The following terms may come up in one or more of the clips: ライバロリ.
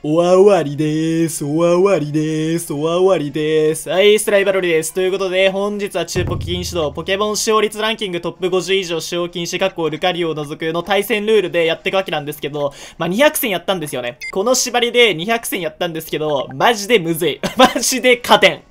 おあわりでーす。おあわりでーす。おあわりでーす。はい、スライバロリです。ということで、本日は中ポケ禁止道、ポケモン使用率ランキングトップ50以上使用禁止、ルカリオを除くの対戦ルールでやっていくわけなんですけど、まあ、200戦やったんですよね。この縛りで200戦やったんですけど、マジでむずい。マジで加点。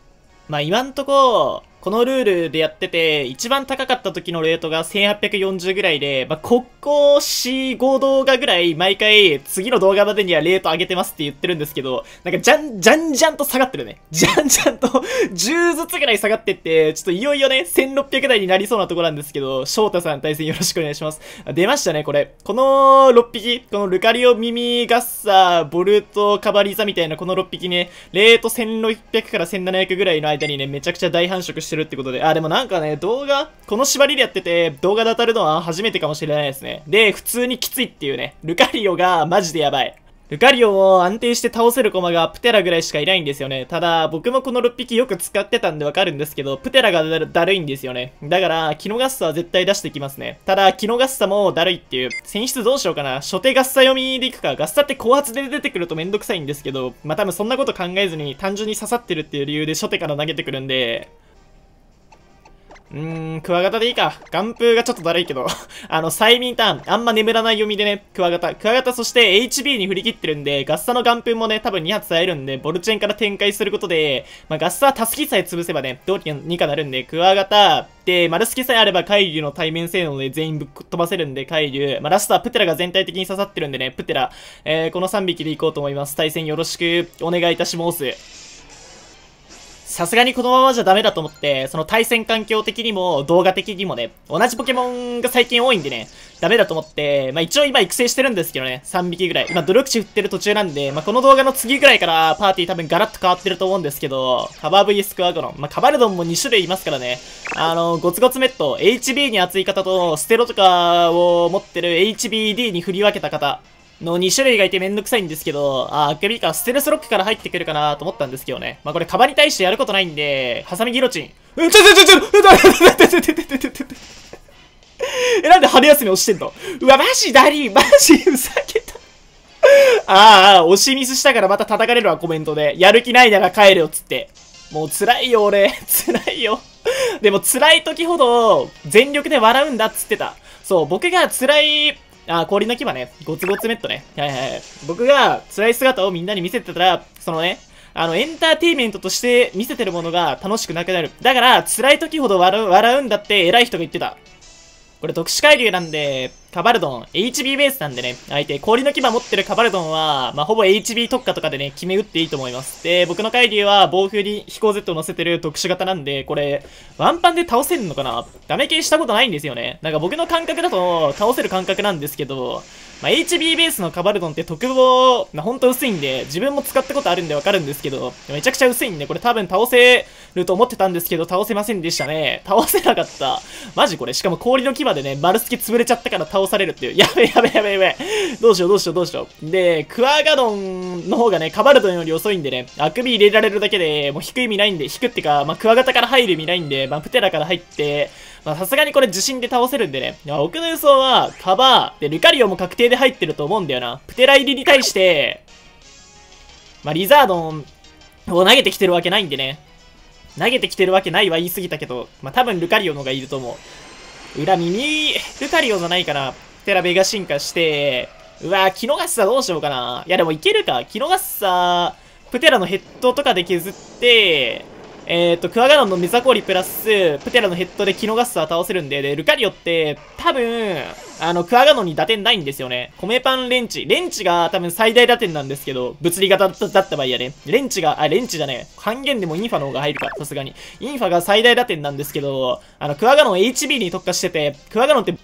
まあ、今んとこ、このルールでやってて、一番高かった時のレートが1840ぐらいで、まあ、ここ4、5動画ぐらい毎回次の動画までにはレート上げてますって言ってるんですけど、なんかじゃんじゃんと下がってるね。じゃんじゃんと10ずつぐらい下がってって、ちょっといよいよね、1600台になりそうなところなんですけど、翔太さん対戦よろしくお願いします。出ましたね、これ。この6匹、このルカリオ、ミミガッサ、ボルト、カバリザみたいなこの6匹ね、レート1600から1700ぐらいの間にね、めちゃくちゃ大繁殖してるってことで。あ、でもなんかね、動画、この縛りでやってて、動画で当たるのは初めてかもしれないですね。で、普通にきついっていうね。ルカリオがマジでやばい。ルカリオを安定して倒せる駒がプテラぐらいしかいないんですよね。ただ、僕もこの6匹よく使ってたんでわかるんですけど、プテラがだるいんですよね。だから、キノガッサは絶対出してきますね。ただ、キノガッサもだるいっていう。選出どうしようかな。初手ガッサ読みでいくか。ガッサって後発で出てくるとめんどくさいんですけど、まあ、多分そんなこと考えずに単純に刺さってるっていう理由で初手から投げてくるんで、クワガタでいいか。眼風がちょっとだるいけど。催眠ターン。あんま眠らない読みでね、クワガタそして HB に振り切ってるんで、ガッサの眼風もね、多分2発冴えるんで、ボルチェンから展開することで、まあ、ガッサはタスキさえ潰せばね、どうにかなるんで、クワガタ、で、丸付きさえあれば海竜の対面性能で全員ぶっ飛ばせるんで、海竜。まあ、ラストはプテラが全体的に刺さってるんでね、プテラ。この3匹でいこうと思います。対戦よろしくお願いいたします。さすがにこのままじゃダメだと思って、その対戦環境的にも動画的にもね、同じポケモンが最近多いんでね、ダメだと思って、まあ一応今育成してるんですけどね、3匹ぐらい。今努力値振ってる途中なんで、まあこの動画の次ぐらいからパーティー多分ガラッと変わってると思うんですけど、カバー VS クワゴロン。まあカバルドンも2種類いますからね、ゴツゴツメット、HB に厚い方と、ステロとかを持ってる HBD に振り分けた方。の2種類がいてめんどくさいんですけど、あくびか、ステルスロックから入ってくるかなと思ったんですけどね。まあ、これカバに対してやることないんで、ハサミギロチン。なんで春休み押してんの？うわ、マジダリー、マジふざけた。ああ、押しミスしたからまた叩かれるわ、コメントで。やる気ないなら帰るよ、つって。もう辛いよ、俺。辛いよ。でも辛い時ほど、全力で笑うんだ、つってた。そう、僕が辛い、氷の牙ね。ゴツゴツメットね。はいはいはい。僕が辛い姿をみんなに見せてたら、そのね、エンターテイメントとして見せてるものが楽しくなくなる。だから、辛い時ほど笑うんだって偉い人が言ってた。これ特殊海流なんで、カバルドン、HB ベースなんでね、相手、氷の牙持ってるカバルドンは、まあ、ほぼ HB 特化とかでね、決め打っていいと思います。で、僕の海流は暴風に飛行 Z を乗せてる特殊型なんで、これ、ワンパンで倒せるのかな？ダメ系したことないんですよね。なんか僕の感覚だと、倒せる感覚なんですけど、まあ、HB ベースのカバルドンって特防、ほんと薄いんで、自分も使ったことあるんでわかるんですけど、めちゃくちゃ薄いんで、これ多分倒せると思ってたんですけど、倒せませんでしたね。倒せなかった。マジこれ、しかも氷の牙でね、丸付き潰れちゃったから倒されるっていう。やべ。どうしよう。で、クワガドンの方がね、カバルドンより遅いんでね、あくび入れられるだけで、もう引く意味ないんで、引くってか、まあ、クワガタから入る意味ないんで、まあ、プテラから入って、まあ、さすがにこれ自信で倒せるんでね。奥の予想は、カバー、で、ルカリオも確定で入ってると思うんだよな。プテラ入りに対して、まあ、リザードンを投げてきてるわけないんでね。投げてきてるわけないは言い過ぎたけど、まあ、多分ルカリオの方がいると思う。裏耳、ルカリオじゃないかな。テラベが進化して、うわぁ、キノガッサどうしようかな。いやでもいけるか。キノガッサ、プテラのヘッドとかで削って、クワガノンのメザコーリプラス、プテラのヘッドでキノガッサ倒せるんで、で、ルカリオって、多分、クワガノンに打点ないんですよね。米パンレンチ。レンチが多分最大打点なんですけど、物理型だった場合やね。レンチじゃねえ。半減でもインファの方が入るか、さすがに。インファが最大打点なんですけど、クワガノン HB に特化してて、クワガノンって、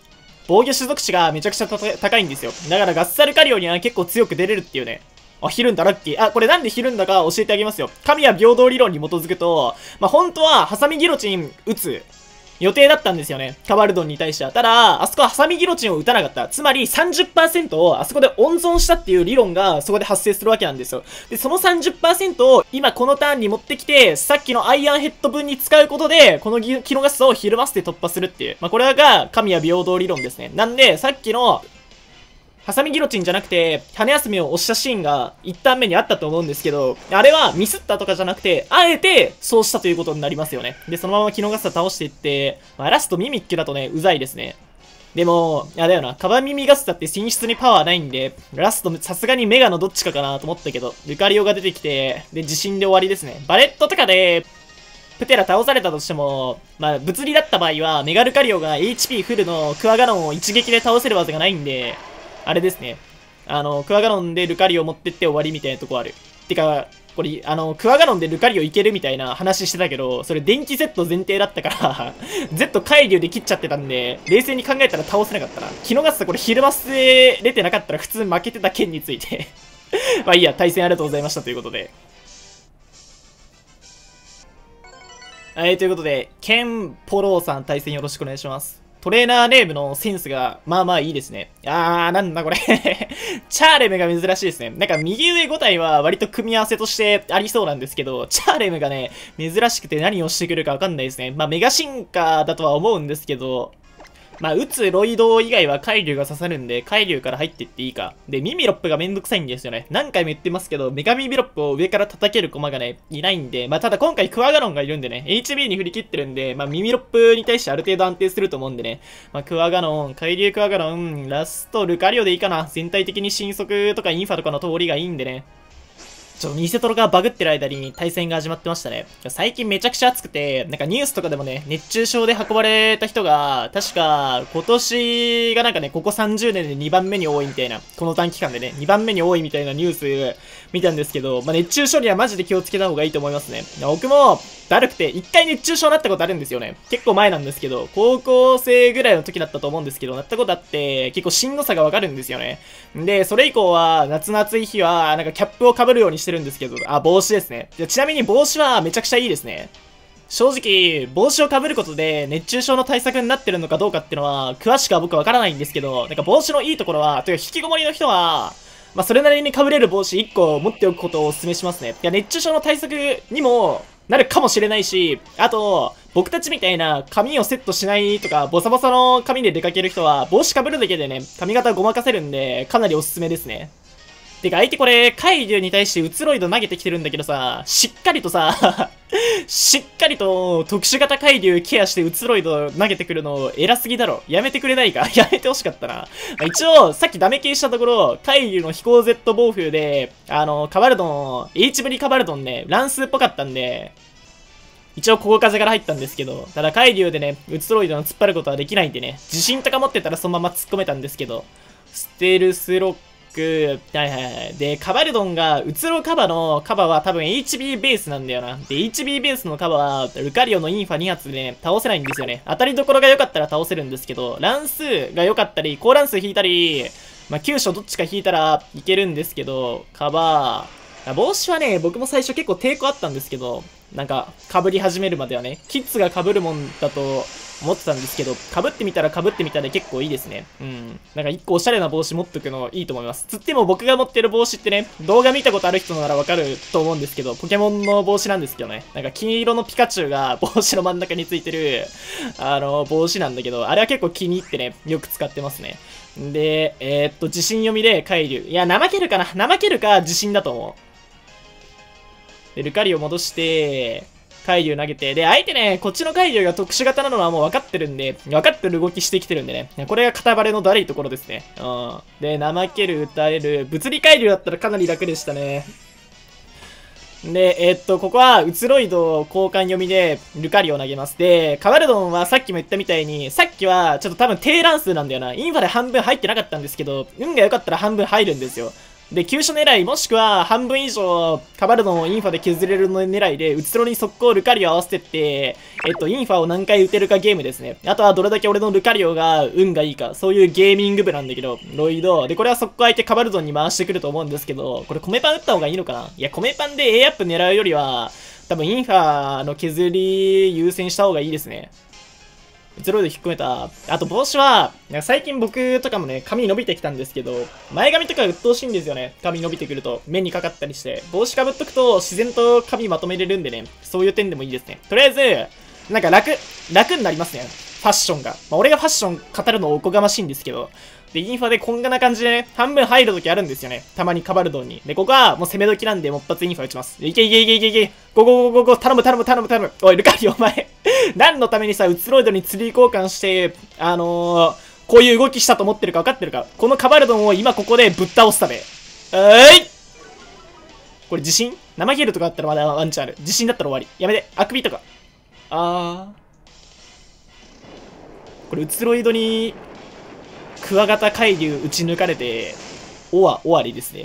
防御種族値がめちゃくちゃ高いんですよ。だからガッサルカリオには結構強く出れるっていうね。あ、ひるんだ、ラッキー。あ、これなんでひるんだか教えてあげますよ。神は平等理論に基づくと、まあ、本当はハサミギロチン打つ予定だったんですよね。カバルドンに対しては。ただ、あそこはハサミギロチンを打たなかった。つまり 30% をあそこで温存したっていう理論がそこで発生するわけなんですよ。で、その 30% を今このターンに持ってきて、さっきのアイアンヘッド分に使うことで、このキノガッサをひるませて突破するっていう。まあ、これが神は平等理論ですね。なんで、さっきの、ハサミギロチンじゃなくて、種休みを押したシーンが1ターン目にあったと思うんですけど、あれはミスったとかじゃなくて、あえてそうしたということになりますよね。で、そのままキノガスタ倒していって、まあ、ラストミミッキュだとね、うざいですね。でも、あれだよな、カバミミガスタって進出にパワーないんで、ラストさすがにメガのどっちかかなと思ったけど、ルカリオが出てきて、で、地震で終わりですね。バレットとかで、プテラ倒されたとしても、まあ、物理だった場合は、メガルカリオが HP フルのクワガノンを一撃で倒せる技がないんで、あれですね。クワガノンでルカリオ持ってって終わりみたいなとこある。てか、これ、クワガノンでルカリオいけるみたいな話してたけど、それ電気 Z 前提だったから、Z 海流で切っちゃってたんで、冷静に考えたら倒せなかったな。キノガスタこれ昼マスで出てなかったら普通負けてた件について。まあいいや、対戦ありがとうございましたということで。ということで、ケンポローさん対戦よろしくお願いします。トレーナーネームのセンスが、まあまあいいですね。なんだこれ。チャーレムが珍しいですね。なんか右上5体は割と組み合わせとしてありそうなんですけど、チャーレムがね、珍しくて何をしてくるかわかんないですね。まあメガ進化だとは思うんですけど、まあ打つロイド以外は海流が刺さるんで、海流から入っていっていいか。で、ミミロップがめんどくさいんですよね。何回も言ってますけど、メガミミロップを上から叩ける駒がね、いないんで、まあただ今回クワガノンがいるんでね、HB に振り切ってるんで、まあミミロップに対してある程度安定すると思うんでね、まあクワガノン、海流クワガノン、ラストルカリオでいいかな。全体的に神速とかインファとかの通りがいいんでね。ニセトロがバグってる間に対戦が始まってましたね。最近めちゃくちゃ暑くて、なんかニュースとかでもね、熱中症で運ばれた人が、確か今年がなんかね、ここ30年で2番目に多いみたいな、この短期間でね、2番目に多いみたいなニュース見たんですけど、まあ、熱中症にはマジで気をつけた方がいいと思いますね。僕も、だるくて、1回熱中症になったことあるんですよね。結構前なんですけど、高校生ぐらいの時だったと思うんですけど、なったことあって、結構しんどさがわかるんですよね。で、それ以降は、夏の暑い日は、なんかキャップを被るようにしてるんですけど、帽子ですね。ちなみに帽子はめちゃくちゃいいですね。正直、帽子を被ることで熱中症の対策になってるのかどうかっていうのは、詳しくは僕わからないんですけど、なんか帽子のいいところは、というか引きこもりの人は、まあ、それなりに被れる帽子1個持っておくことをお勧めしますね。いや、熱中症の対策にも、なるかもしれないし、あと、僕たちみたいな髪をセットしないとか、ボサボサの髪で出かける人は、帽子被るだけでね、髪型ごまかせるんで、かなりおすすめですね。てか、相手これ、海流に対してウツロイド投げてきてるんだけどさ、しっかりとさ、しっかりと特殊型海流ケアしてウツロイド投げてくるの偉すぎだろ。やめてくれないか。やめてほしかったな。一応、さっきダメ消したところ、海流の飛行 Z 暴風で、カバルドン、H ブリカバルドンね、乱数っぽかったんで、一応ここ風から入ったんですけど、ただ海流でね、ウツロイドの突っ張ることはできないんでね、自信とか持ってたらそのまま突っ込めたんですけど、ステルスロック、で、カバルドンが、ウツロカバのカバは多分 HB ベースなんだよな。で、HB ベースのカバは、ルカリオのインファ2発でね、倒せないんですよね。当たりどころが良かったら倒せるんですけど、乱数が良かったり、高乱数引いたり、まあ、急所どっちか引いたらいけるんですけど、カバー。帽子はね、僕も最初結構抵抗あったんですけど、なんか、被り始めるまではね、キッズが被るもんだと、思ってたんですけど、被ってみたらで結構いいですね。うん。なんか一個おしゃれな帽子持っとくのいいと思います。つっても僕が持ってる帽子ってね、動画見たことある人ならわかると思うんですけど、ポケモンの帽子なんですけどね。なんか金色のピカチュウが帽子の真ん中についてる、帽子なんだけど、あれは結構気に入ってね、よく使ってますね。で、地震読みで海流。いや、怠けるかな。怠けるか地震だと思う。で、ルカリを戻して、海流投げて。で、相手ね、こっちの海流が特殊型なのはもう分かってるんで、分かってる動きしてきてるんでね。これが片バレのだるいところですね。うん。で、怠ける、打たれる。物理海流だったらかなり楽でしたね。で、ここは、ウツロイド交換読みで、ルカリを投げます。で、カバルドンはさっきも言ったみたいに、さっきは、ちょっと多分低乱数なんだよな。インファで半分入ってなかったんですけど、運が良かったら半分入るんですよ。で、急所狙い、もしくは半分以上、カバルドンをインファで削れるの狙いで、ウツロに速攻ルカリオ合わせてって、インファを何回打てるかゲームですね。あとはどれだけ俺のルカリオが運がいいか、そういうゲーミング部なんだけど、ロイド。で、これは速攻相手カバルドンに回してくると思うんですけど、これ米パン打った方がいいのかな？いや、米パンで A アップ狙うよりは、多分インファの削り優先した方がいいですね。ゼロで引っ込めた。あと帽子は、最近僕とかもね、髪伸びてきたんですけど、前髪とか鬱陶しいんですよね。髪伸びてくると、目にかかったりして。帽子かぶっとくと、自然と髪まとめれるんでね、そういう点でもいいですね。とりあえず、なんか楽になりますね。ファッションが。まあ、俺がファッション語るのおこがましいんですけど、で、インファでこんな感じでね、半分入る時あるんですよね。たまにカバルドンに。で、ここはもう攻め時なんで、もう一発インファ打ちます。いけいけいけいけいけ。ゴゴゴゴゴ、頼む頼む頼む頼む。おい、ルカリお前。何のためにさ、ウツロイドに釣り交換して、こういう動きしたと思ってるか分かってるか。このカバルドンを今ここでぶっ倒すため。これ地震？生ゲルとかあったらまだワンチャンある。地震だったら終わり。やめて。あくびとか。これ、ウツロイドに、クワガタ海流打ち抜かれて、終わりですね。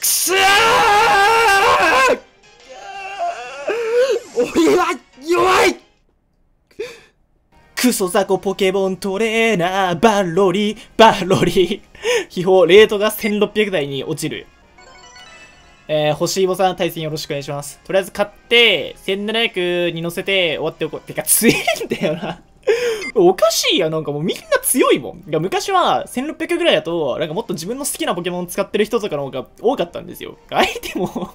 くそー！俺は弱い！クソザコポケモントレーナー、バロリ、バロリ。秘宝、レートが1600台に落ちる。星芋さん対戦よろしくお願いします。とりあえず買って、1700に乗せて終わっておこう。てか、強いんだよな。おかしいや、なんかもうみんな強いもん。昔は1600ぐらいだと、なんかもっと自分の好きなポケモン使ってる人とかの方が多かったんですよ。相手も、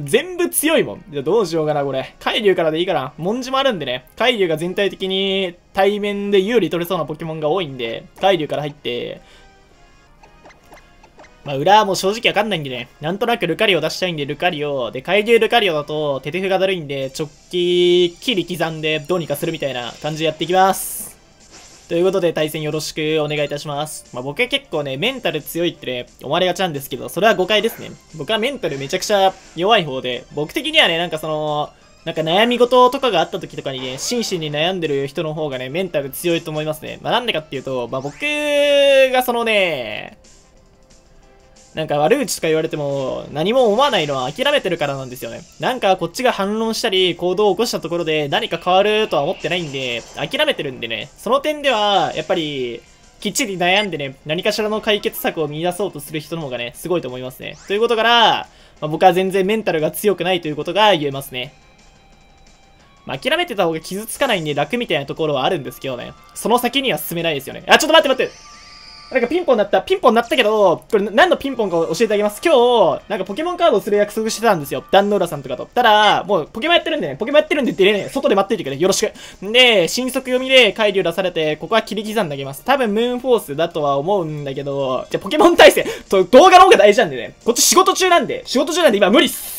全部強いもん。じゃあどうしようかな、これ。海流からでいいかな。文字もあるんでね。海流が全体的に対面で有利取れそうなポケモンが多いんで、海流から入って、まあ、裏はもう正直わかんないんでね。なんとなくルカリオ出したいんで、ルカリオ。で、海流ルカリオだと、テテフがだるいんで、直帰、切り刻んで、どうにかするみたいな感じでやっていきます。ということで、対戦よろしくお願いいたします。まあ、僕は結構ね、メンタル強いってね、思われがちなんですけど、それは誤解ですね。僕はメンタルめちゃくちゃ弱い方で、僕的にはね、なんかその、なんか悩み事とかがあった時とかにね、真摯に悩んでる人の方がね、メンタル強いと思いますね。まあ、なんでかっていうと、まあ、僕がそのね、なんか悪口とか言われても何も思わないのは諦めてるからなんですよね。なんかこっちが反論したり行動を起こしたところで何か変わるとは思ってないんで、諦めてるんでね。その点ではやっぱりきっちり悩んでね、何かしらの解決策を見出そうとする人の方がね、すごいと思いますね。ということから、まあ、僕は全然メンタルが強くないということが言えますね。まあ、諦めてた方が傷つかないんで楽みたいなところはあるんですけどね。その先には進めないですよね。あ、ちょっと待って待ってなんかピンポン鳴った。ピンポン鳴ったけど、これ何のピンポンか教えてあげます。今日、なんかポケモンカードをする約束してたんですよ。壇ノ浦さんとかと。ただ、もうポケモンやってるんでね、ポケモンやってるんで出れねえ。外で待っていてくれ。よろしく。で、新速読みで海流出されて、ここは切り刻んであげます。多分ムーンフォースだとは思うんだけど、じゃ、ポケモン対戦と動画の方が大事なんでね。こっち仕事中なんで、今無理っす。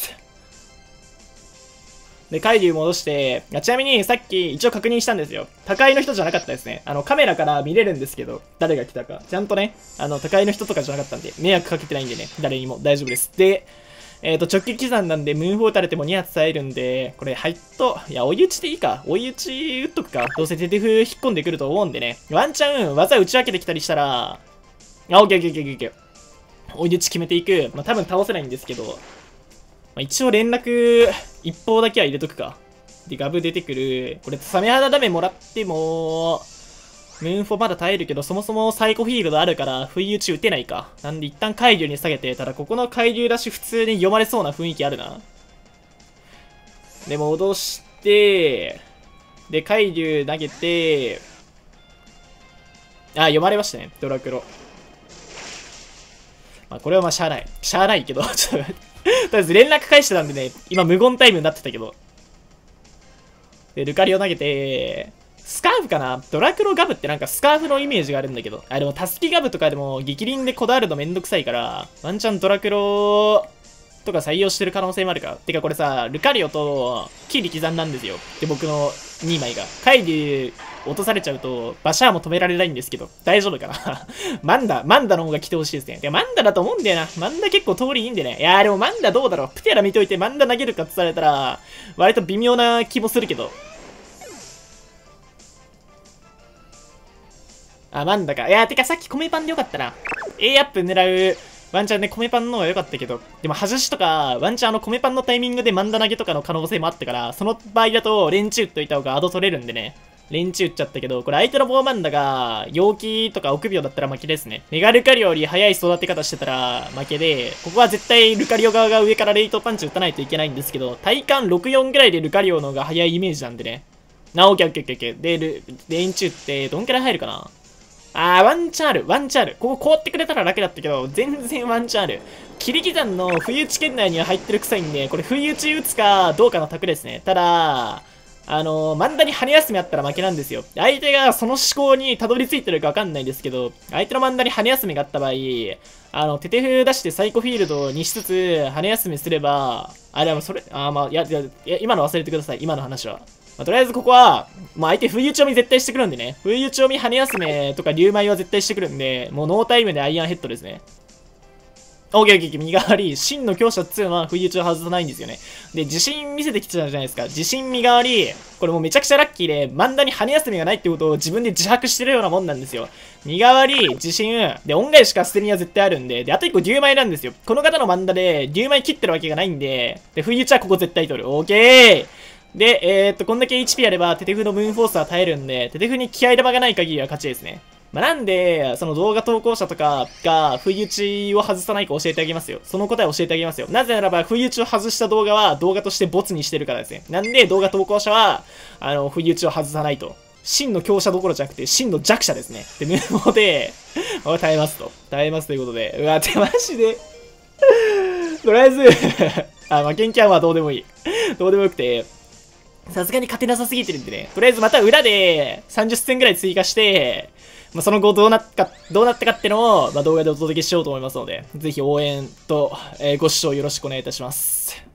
で、海流戻して、ちなみにさっき一応確認したんですよ。高階の人じゃなかったですね。カメラから見れるんですけど、誰が来たか。ちゃんとね、高階の人とかじゃなかったんで、迷惑かけてないんでね、誰にも大丈夫です。で、直撃刻んなんで、ムーンフォー打たれても2発耐えるんで、これ、入っと、いや、追い打ちでいいか。追い打ち打っとくか。どうせテテフ引っ込んでくると思うんでね。ワンチャン、技打ち分けてきたりしたら、あ、オッケーオッケーオッケーオッケー。追い打ち決めていく。まあ、多分倒せないんですけど、まあ、一応連絡一方だけは入れとくか。で、ガブ出てくる。これ、サメ肌ダメもらっても、ムーンフォまだ耐えるけど、そもそもサイコフィールドあるから、不意打ち打てないか。なんで一旦海流に下げて、ただここの海流出し普通に読まれそうな雰囲気あるな。で、戻して、で、海流投げて、あ、読まれましたね、ドラクロ。まあ、これはまあ、しゃあない。しゃあないけど、ちょっと待って。とりあえず連絡返してたんでね、今無言タイムになってたけど。で、ルカリを投げて、スカーフかな？ドラクロガブってなんかスカーフのイメージがあるんだけど。あ、でもタスキガブとかでも逆鱗でこだわるのめんどくさいから、ワンチャンドラクロとか採用してる可能性もあるか。てかこれさ、ルカリオとキリ刻んだんですよ。で、僕の2枚が。海流落とされちゃうと、バシャーも止められないんですけど、大丈夫かなマンダの方が来てほしいですね。いや、マンダだと思うんだよな。マンダ結構通りいいんでね。いやー、でもマンダどうだろう。プテラ見といてマンダ投げるかってされたら、割と微妙な気もするけど。あ、マンダか。いやー、てかさっき米パンでよかったな。A アップ狙う。ワンチャンね、米パンの方が良かったけど、でも、外しとか、ワンチャン米パンのタイミングでマンダ投げとかの可能性もあったから、その場合だと、レンチ打っといた方がアド取れるんでね。レンチ打っちゃったけど、これ相手のボーマンダが、陽気とか臆病だったら負けですね。メガルカリオより早い育て方してたら負けで、ここは絶対ルカリオ側が上からレイトパンチ打たないといけないんですけど、体感 6-4 ぐらいでルカリオの方が早いイメージなんでね。な、オッケーオッケーオッケー。で、レンチ打って、どんくらい入るかなあー、ワンチャンある、ワンチャンある。ここ凍ってくれたら楽だったけど、全然ワンチャンある。切り刻んの不意打ち圏内には入ってるくさいんで、これ不意打ち打つかどうかの択ですね。ただ、漫画に羽休めあったら負けなんですよ。相手がその思考にたどり着いてるかわかんないですけど、相手の漫画に羽休めがあった場合、テテフ出してサイコフィールドにしつつ、羽休めすれば、でもそれ、今の忘れてください、今の話は。とりあえずここは、相手、不意打ち読み絶対してくるんでね。不意打ち読み、羽休めとか、竜舞は絶対してくるんで、もうノータイムでアイアンヘッドですね。オーケー、身代わり、真の強者っていうのは不意打ちを外さないんですよね。で、自信見せてきちゃうじゃないですか。自信身代わり、これもうめちゃくちゃラッキーで、漫画に羽休みがないってことを自分で自白してるようなもんなんですよ。身代わり、自信、で、恩返しか捨て身は絶対あるんで、で、あと一個、竜舞なんですよ。この方の漫画で、竜舞切ってるわけがないんで、で、不意打ちはここ絶対取る。オーケーで、こんだけ HP あれば、テテフのムーンフォースは耐えるんで、テテフに気合玉がない限りは勝ちですね。なんで、その動画投稿者とかが、不意打ちを外さないか教えてあげますよ。その答えを教えてあげますよ。なぜならば、不意打ちを外した動画は、動画としてボツにしてるからですね。なんで、動画投稿者は、不意打ちを外さないと。真の強者どころじゃなくて、真の弱者ですね。で、無謀で、耐えますと。耐えますということで。うわ、マジで。とりあえず元気はまあどうでもいい。どうでもよくて。さすがに勝てなさすぎてるんでね。とりあえずまた裏で30戦ぐらい追加して、その後どうなったかってのを、動画でお届けしようと思いますので、ぜひ応援と、ご視聴よろしくお願いいたします。